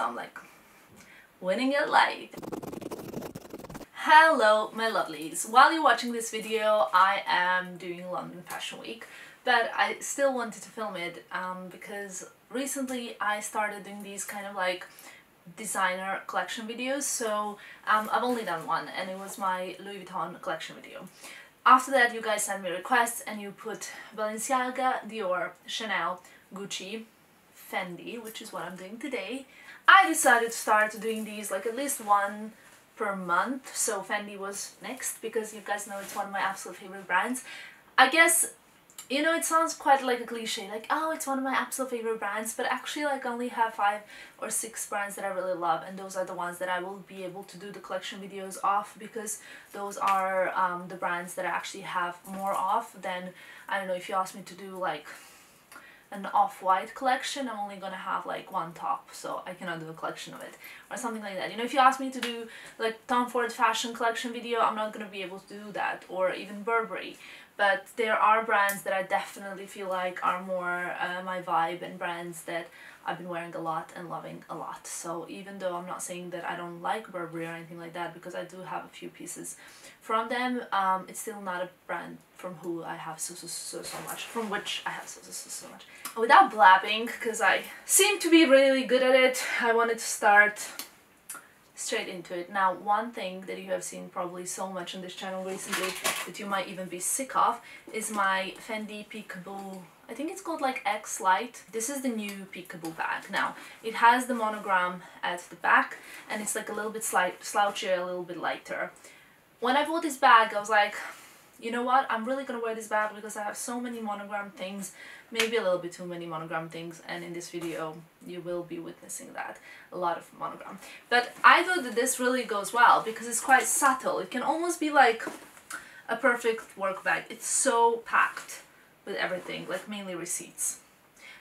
so I'm like winning a light. Hello my lovelies, while you're watching this video I am doing London Fashion Week, but I still wanted to film it because recently I started doing these kind of like designer collection videos. So I've only done one and it was my Louis Vuitton collection video. After that you guys sent me requests and you put Balenciaga, Dior, Chanel, Gucci, Fendi, which is what I'm doing today. I decided to start doing these like at least one per month, so Fendi was next because you guys know it's one of my absolute favorite brands. I guess, you know, it sounds quite like a cliche, like, oh, it's one of my absolute favorite brands, but actually like I only have 5 or 6 brands that I really love, and those are the ones that I will be able to do the collection videos of, because those are the brands that I actually have more of than, I don't know, if you ask me to do like an Off-White collection, I'm only gonna have like one top, so I cannot do a collection of it or something like that. You know, if you ask me to do like Tom Ford fashion collection video, I'm not gonna be able to do that, or even Burberry. But there are brands that I definitely feel like are more my vibe, and brands that I've been wearing a lot and loving a lot. So even though I'm not saying that I don't like Burberry or anything like that, because I do have a few pieces from them, it's still not a brand from who I have so much. Without blabbing, because I seem to be really good at it, I wanted to start straight into it. Now, one thing that you have seen probably so much on this channel recently that you might even be sick of is my Fendi Peekaboo, I think it's called like X-Lite. This is the new Peekaboo bag. Now, it has the monogram at the back and it's like a little bit slouchier, a little bit lighter. When I bought this bag, I was like, you know what, I'm really gonna wear this bag because I have so many monogram things, maybe a little bit too many monogram things, and in this video you will be witnessing that, a lot of monogram. But I thought that this really goes well because it's quite subtle, it can almost be like a perfect work bag. It's so packed with everything, like mainly receipts.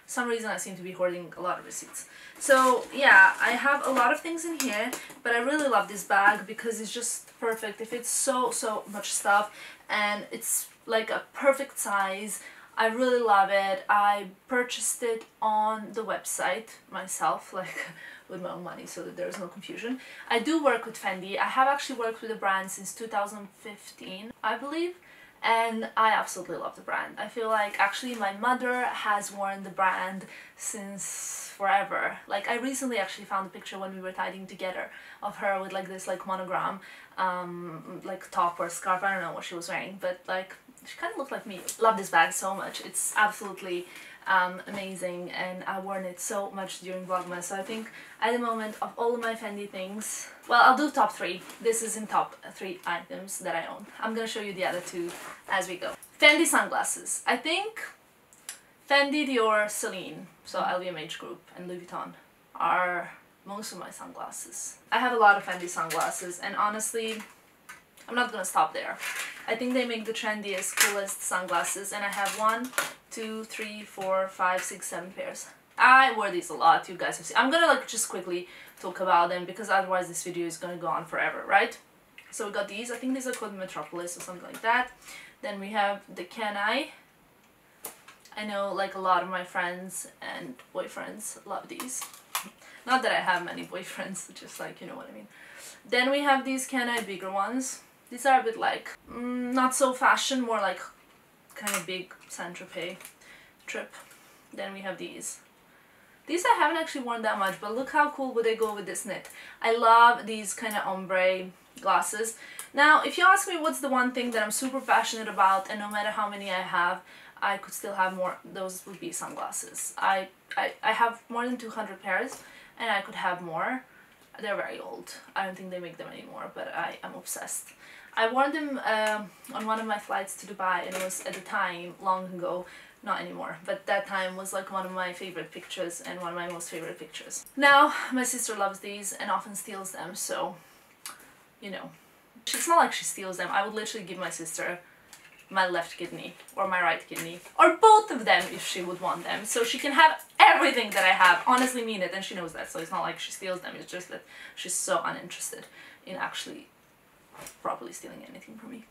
For some reason I seem to be hoarding a lot of receipts. So yeah, I have a lot of things in here, but I really love this bag because it's just perfect. It fits so much stuff and it's like a perfect size. I really love it. I purchased it on the website myself, like with my own money, so that there's no confusion. I do work with Fendi. I have actually worked with the brand since 2015, I believe, and I absolutely love the brand. I feel like actually my mother has worn the brand since forever. Like I recently actually found a picture when we were tidying together of her with like this like monogram like top or scarf, I don't know what she was wearing, but like she kind of looked like me. Love this bag so much. It's absolutely amazing, and I've worn it so much during Vlogmas. So I think at the moment of all of my Fendi things, well, I'll do top 3. This is in top 3 items that I own. I'm gonna show you the other 2 as we go. Fendi sunglasses. I think Fendi, Dior, Celine, so LVMH group, and Louis Vuitton are most of my sunglasses. I have a lot of Fendi sunglasses, and honestly, I'm not gonna stop there. I think they make the trendiest, coolest sunglasses, and I have 1, 2, 3, 4, 5, 6, 7 pairs. I wear these a lot, you guys have seen. I'm gonna like just quickly talk about them because otherwise this video is gonna go on forever, right? So we got these, I think these are called Metropolis or something like that. Then we have the Kan I. I know like a lot of my friends and boyfriends love these. Not that I have many boyfriends, just like, you know what I mean. Then we have these Kan I bigger ones. These are a bit like, not so fashion, more like kind of big Saint-Tropez trip. Then we have these. These I haven't actually worn that much, but look how cool would they go with this knit. I love these kind of ombre glasses. Now, if you ask me what's the one thing that I'm super passionate about, and no matter how many I have, I could still have more, those would be sunglasses. I have more than 200 pairs, and I could have more. They're very old. I don't think they make them anymore, but I am obsessed. I wore them on one of my flights to Dubai, and it was at the time, long ago, not anymore, but that time was like one of my favorite pictures and one of my most favorite pictures. Now, my sister loves these and often steals them, so, you know. It's not like she steals them. I would literally give my sister my left kidney or my right kidney or both of them if she would want them, so she can have everything that I have. Honestly mean it, and she knows that, so it's not like she steals them, it's just that she's so uninterested in actually properly stealing anything from me.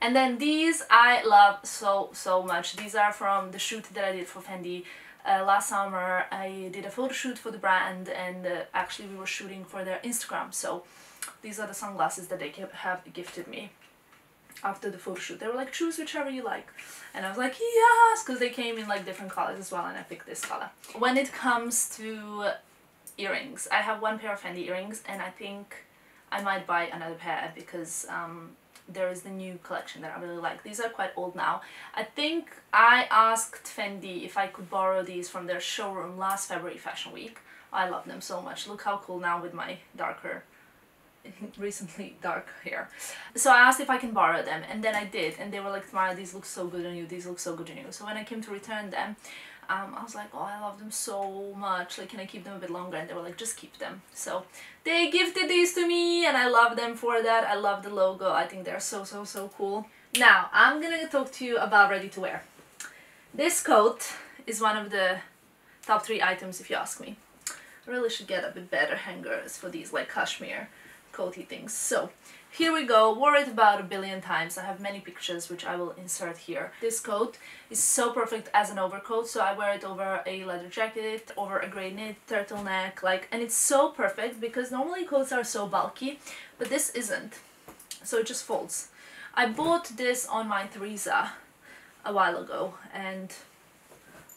And then these I love so much. These are from the shoot that I did for Fendi last summer I did a photo shoot for the brand, and actually we were shooting for their Instagram, so these are the sunglasses that they have gifted me after the photo shoot. They were like, choose whichever you like, and I was like, yes, because they came in like different colors as well, and I picked this color. When it comes to earrings, I have one pair of Fendi earrings, and I think I might buy another pair because there is the new collection that I really like. These are quite old now. I think I asked Fendi if I could borrow these from their showroom last February Fashion Week. I love them so much. Look how cool now with my darker, recently dark hair. So I asked if I can borrow them, and then I did, and they were like, Tamara, these look so good on you, these look so good on you. So when I came to return them, I was like, oh, I love them so much, like, can I keep them a bit longer? And they were like, just keep them. So they gifted these to me, and I love them for that. I love the logo. I think they're so, so, so cool. Now I'm gonna talk to you about ready-to-wear. This coat is one of the top 3 items, if you ask me. I really should get a bit better hangers for these, like cashmere coaty things. So here we go. Wore it about a billion times. I have many pictures which I will insert here. This coat is so perfect as an overcoat, so I wear it over a leather jacket, over a grey knit, turtleneck, like, and it's so perfect because normally coats are so bulky, but this isn't, so it just folds. I bought this on my Theresa a while ago and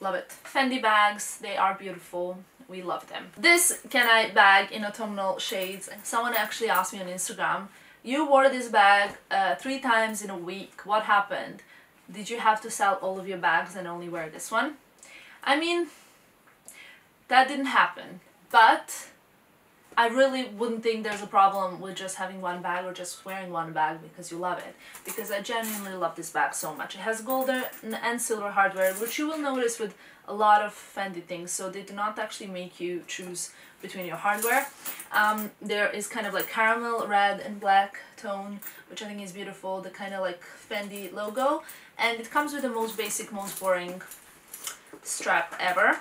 love it. Fendi bags, they are beautiful. We love them. This Kan I bag in autumnal shades. Someone actually asked me on Instagram, you wore this bag 3 times in a week. What happened? Did you have to sell all of your bags and only wear this one? I mean, that didn't happen, but I really wouldn't think there's a problem with just having one bag or just wearing one bag because you love it, because I genuinely love this bag so much. It has golden and silver hardware, which you will notice with a lot of Fendi things, so they do not actually make you choose between your hardware. There is kind of like caramel, red and black tone, which I think is beautiful, the kind of like Fendi logo, and it comes with the most basic, most boring strap ever,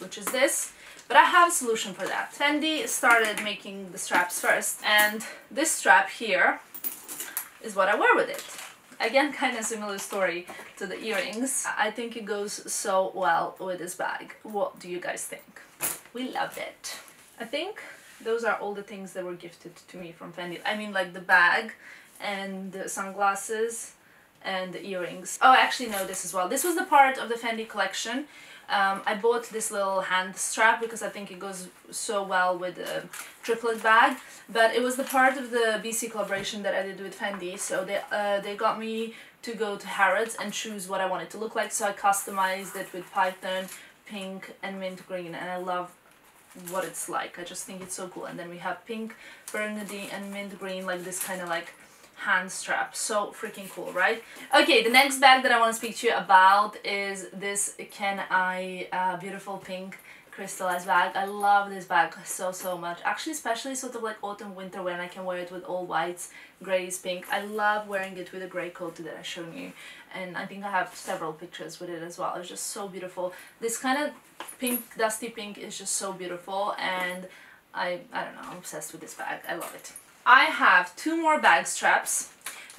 which is this. But I have a solution for that. Fendi started making the straps first, and this strap here is what I wear with it. Again, kind of similar story to the earrings. I think it goes so well with this bag. What do you guys think? We love it. I think those are all the things that were gifted to me from Fendi. I mean, like the bag and the sunglasses and the earrings. Oh, I actually know this as well. This was the part of the Fendi collection. I bought this little hand strap because I think it goes so well with the triplet bag, but it was the part of the BC collaboration that I did with Fendi, so they got me to go to Harrods and choose what I wanted to look like, so I customized it with Python, pink and mint green, and I love what it's like. I just think it's so cool. And then we have pink, burgundy and mint green, like this kind of like hand strap. So freaking cool, right? Okay, the next bag that I want to speak to you about is this Kan I beautiful pink crystallized bag. I love this bag so, so much. Actually, especially sort of like autumn, winter, when I can wear it with all whites, greys, pink. I love wearing it with a grey coat that I've shown you, and I think I have several pictures with it as well. It's just so beautiful. This kind of pink, dusty pink is just so beautiful, and I don't know, I'm obsessed with this bag. I love it. I have 2 more bag straps.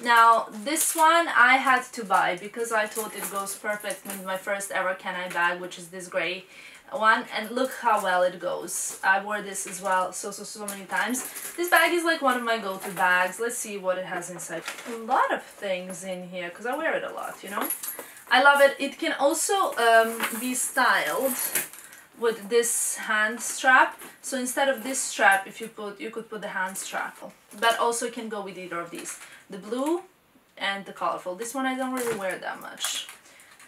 Now this one I had to buy because I thought it goes perfect with my first ever Kan I bag, which is this grey one, and look how well it goes. I wore this as well so many times. This bag is like one of my go-to bags. Let's see what it has inside. A lot of things in here because I wear it a lot, you know. I love it. It can also be styled with this hand strap, so instead of this strap, if you could put the hand strap, but also can go with either of these, the blue and the colorful. This one I don't really wear that much,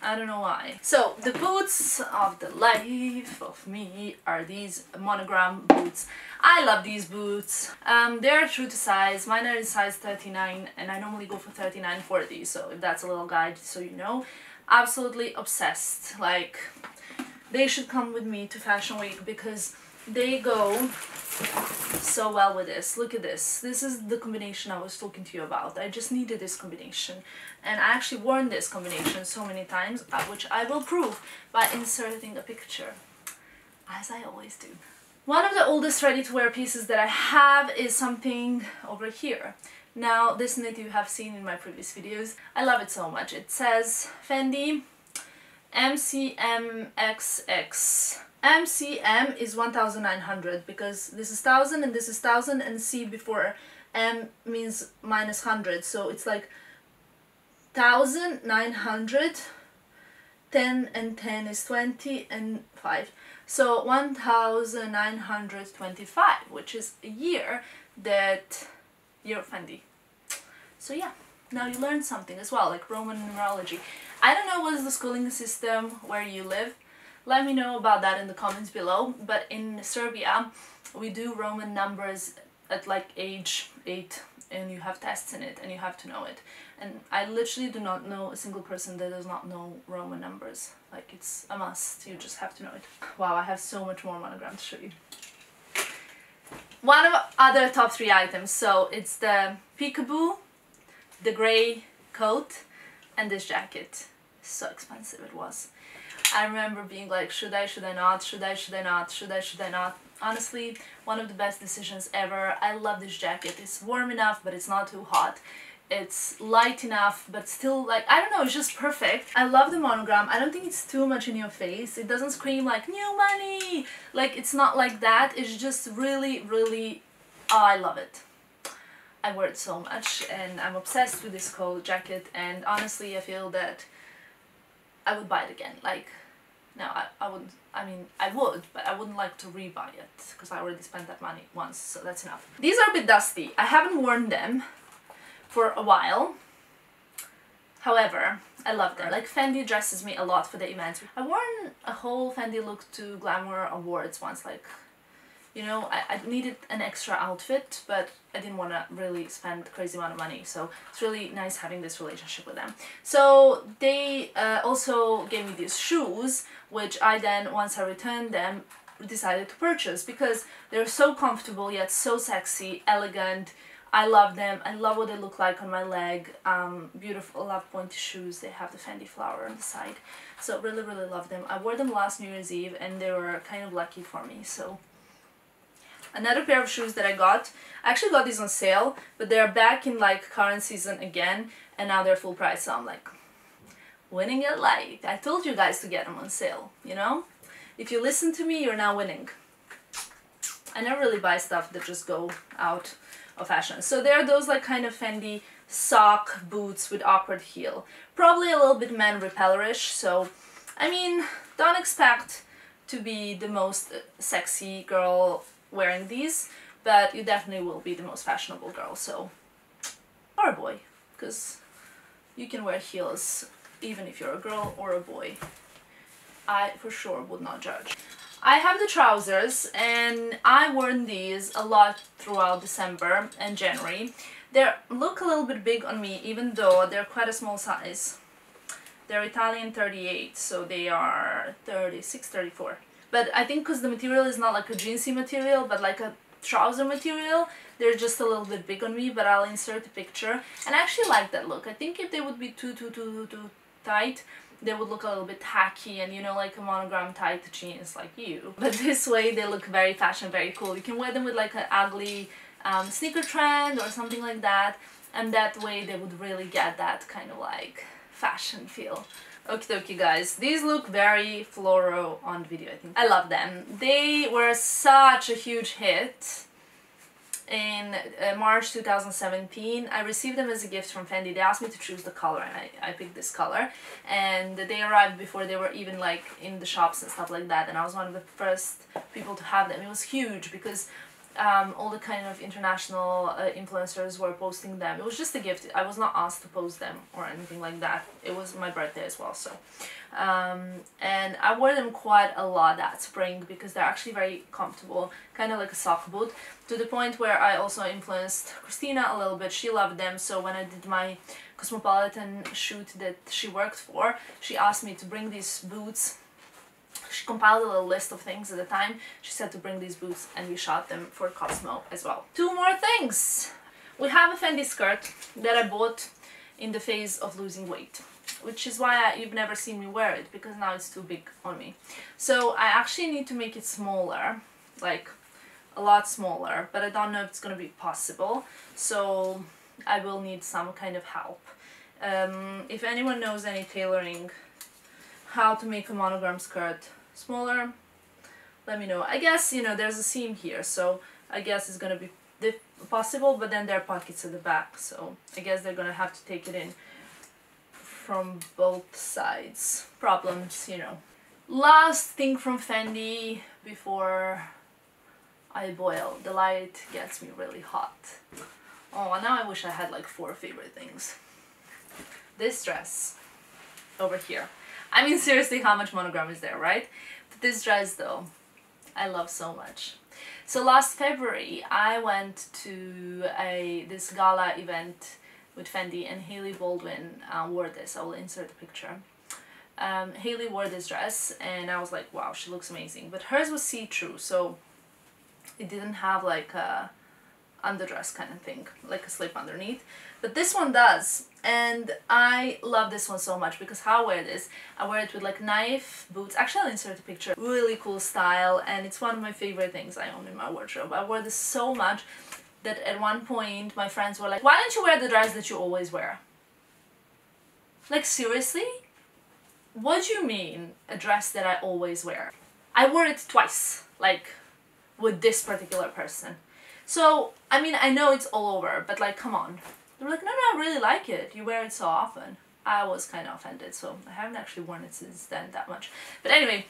I don't know why. So the boots of the life of me are these monogram boots. I love these boots. They're true to size. Mine are in size 39, and I normally go for 39-40, so if that's a little guide, so you know. Absolutely obsessed. Like, they should come with me to Fashion Week because they go so well with this. Look at this. This is the combination I was talking to you about. I just needed this combination, and I actually wore this combination so many times, which I will prove by inserting a picture, as I always do. One of the oldest ready-to-wear pieces that I have is something over here. Now, this knit you have seen in my previous videos. I love it so much. It says Fendi, MCMXX. MCM is 1900 because this is 1000 and this is 1000, and C before M means minus 100, so it's like 1900. 10 and 10 is 20 and 5, so 1925, which is a year that you're Fendi. So yeah, now you learned something as well, like Roman numerology. I don't know what's the schooling system where you live. Let me know about that in the comments below, but in Serbia we do Roman numbers at like age 8 and you have tests in it and you have to know it, and I literally do not know a single person that does not know Roman numbers. Like, it's a must, you just have to know it. Wow, I have so much more monogram to show you. One of other top 3 items, so it's the Peekaboo, the grey coat and this jacket. So expensive it was. I remember being like, should I, should I not? Honestly, one of the best decisions ever. I love this jacket. It's warm enough, but it's not too hot. It's light enough, but still, like, I don't know, it's just perfect. I love the monogram. I don't think it's too much in your face. It doesn't scream like, new money! Like, it's not like that. It's just really, really... Oh, I love it. I wear it so much, and I'm obsessed with this coat jacket, and honestly, I feel that I would buy it again. Like... No, I wouldn't, I mean, I would, but I wouldn't like to rebuy it because I already spent that money once, so that's enough. These are a bit dusty. I haven't worn them for a while. However, I love them. Like, Fendi dresses me a lot for the events. I've worn a whole Fendi look to Glamour Awards once, like, you know, I needed an extra outfit, but I didn't want to really spend a crazy amount of money, so it's really nice having this relationship with them. So they also gave me these shoes, which I then, once I returned them, decided to purchase because they're so comfortable yet so sexy, elegant. I love them. I love what they look like on my leg. Beautiful, love pointy shoes. They have the Fendi flower on the side, so really, really love them. I wore them last New Year's Eve and they were kind of lucky for me, so... Another pair of shoes that I got, I actually got these on sale, but they're back in like current season again, and now they're full price, so I'm like, winning at life. I told you guys to get them on sale, you know? If you listen to me, you're now winning. I never really buy stuff that just go out of fashion. So they're those like kind of Fendi sock boots with awkward heel. Probably a little bit man repellerish, so, I mean, don't expect to be the most sexy girl wearing these, but you definitely will be the most fashionable girl, so, or a boy, because you can wear heels even if you're a girl or a boy. I for sure would not judge. I have the trousers, and I wore these a lot throughout December and January. They look a little bit big on me, even though they're quite a small size. They're Italian 38, so they are 36, 34. But I think because the material is not like a jeansy material, but like a trouser material, they're just a little bit big on me, but I'll insert a picture. And I actually like that look. I think if they would be too tight, they would look a little bit tacky and, you know, like a monogram tight jeans, like you. But this way they look very fashion, very cool. You can wear them with like an ugly sneaker trend or something like that. And that way they would really get that kind of like fashion feel. Okie dokie, guys, these look very floral on video, I think. I love them. They were such a huge hit in March 2017. I received them as a gift from Fendi. They asked me to choose the color, and I picked this color. And they arrived before they were even like in the shops and stuff like that, and I was one of the first people to have them. It was huge because all the kind of international influencers were posting them. It was just a gift. I was not asked to post them or anything like that. It was my birthday as well, so. And I wore them quite a lot that spring because they're actually very comfortable, kind of like a sock boot, to the point where I also influenced Christina a little bit. She loved them, so when I did my Cosmopolitan shoot that she worked for, she asked me to bring these boots. She compiled a little list of things at the time. She said to bring these boots, and we shot them for Cosmo as well. Two more things! We have a Fendi skirt that I bought in the phase of losing weight, which is why you've never seen me wear it, because now it's too big on me. So I actually need to make it smaller, like a lot smaller, but I don't know if it's gonna be possible, so I will need some kind of help. If anyone knows any tailoring how to make a monogram skirt smaller, let me know. I guess, you know, there's a seam here, so I guess it's gonna be possible, but then there are pockets at the back, so I guess they're gonna have to take it in from both sides. Problems, you know. Last thing from Fendi before I boil. The light gets me really hot. Oh, now I wish I had like 4 favorite things. This dress over here. I mean, seriously, how much monogram is there, right? But this dress though, I love so much. So last February, I went to this gala event with Fendi, and Hailey Baldwin wore this. I will insert the picture. Hailey wore this dress, and I was like, wow, she looks amazing. But hers was see-through, so it didn't have like a underdress kind of thing, like a slip underneath. But this one does, and I love this one so much because how I wear this, I wear it with like knife, boots. Actually, I'll insert a picture. Really cool style, and it's one of my favorite things I own in my wardrobe. I wore this so much that at one point my friends were like, why don't you wear the dress that you always wear? Like, seriously? What do you mean, a dress that I always wear? I wore it twice, like, with this particular person. So, I mean, I know it's all over, but like, come on. They were like, no, I really like it. You wear it so often. I was kind of offended, so I haven't actually worn it since then that much. But anyway,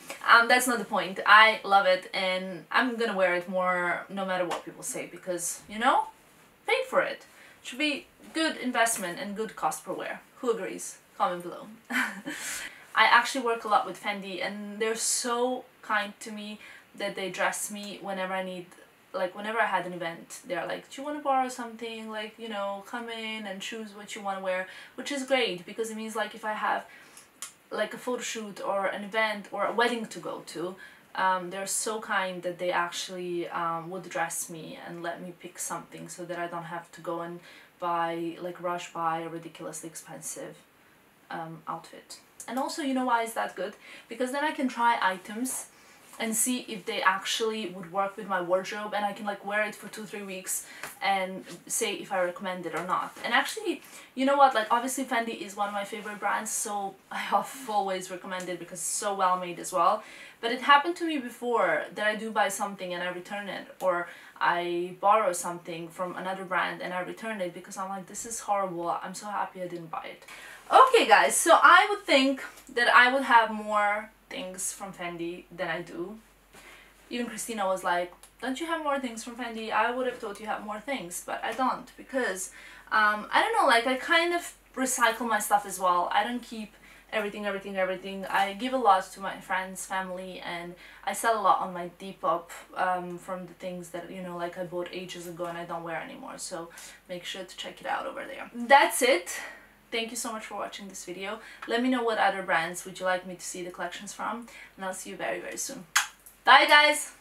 that's not the point. I love it, and I'm gonna wear it more no matter what people say because, you know, paid for it. Should be good investment and good cost per wear. Who agrees? Comment below. I actually work a lot with Fendi, and they're so kind to me that they dress me whenever I need, like whenever I had an event. They're like, do you want to borrow something? Like, you know, come in and choose what you want to wear, which is great because it means like if I have like a photo shoot or an event or a wedding to go to, they're so kind that they actually would dress me and let me pick something so that I don't have to go and buy, like rush buy a ridiculously expensive outfit. And also, you know why is that good? Because then I can try items and see if they actually would work with my wardrobe, and I can like wear it for 2-3 weeks and say if I recommend it or not. And actually, you know what, like obviously Fendi is one of my favorite brands, so I have always recommend it because it's so well made as well. But it happened to me before that I do buy something and I return it, or I borrow something from another brand and I return it because I'm like, this is horrible, I'm so happy I didn't buy it. Okay guys, so I would think that I would have more things from Fendi than I do. Even Christina was like, don't you have more things from Fendi? I would have thought you have more things, but I don't, because I don't know, like I kind of recycle my stuff as well. I don't keep everything. I give a lot to my friends, family, and I sell a lot on my Depop from the things that, you know, like I bought ages ago and I don't wear anymore, so make sure to check it out over there. That's it. Thank you so much for watching this video. Let me know what other brands would you like me to see the collections from, and I'll see you very, very soon. Bye guys!